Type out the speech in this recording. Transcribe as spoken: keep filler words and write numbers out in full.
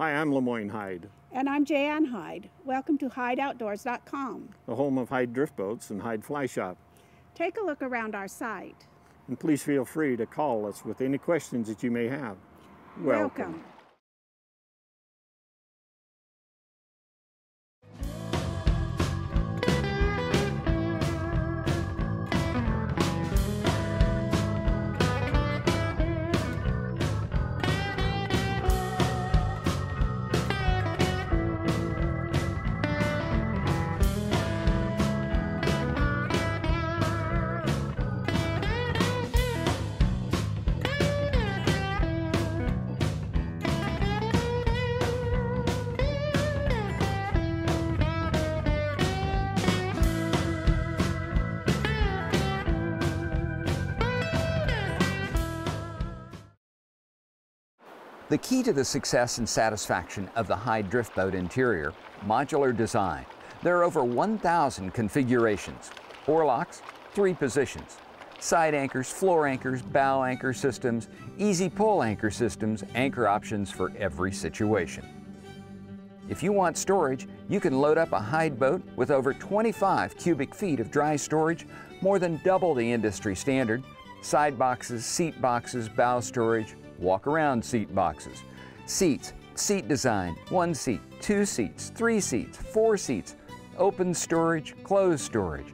Hi, I'm Lemoyne Hyde. And I'm Jay-Ann Hyde. Welcome to Hyde Outdoors dot com. The home of Hyde Drift Boats and Hyde Fly Shop. Take a look around our site. And please feel free to call us with any questions that you may have. Welcome. Welcome. The key to the success and satisfaction of the Hyde Drift Boat interior, modular design. There are over one thousand configurations, oarlocks, three positions, side anchors, floor anchors, bow anchor systems, easy pull anchor systems, anchor options for every situation. If you want storage, you can load up a Hyde boat with over twenty-five cubic feet of dry storage, more than double the industry standard, side boxes, seat boxes, bow storage, walk-around seat boxes, seats, seat design, one seat, two seats, three seats, four seats, open storage, closed storage.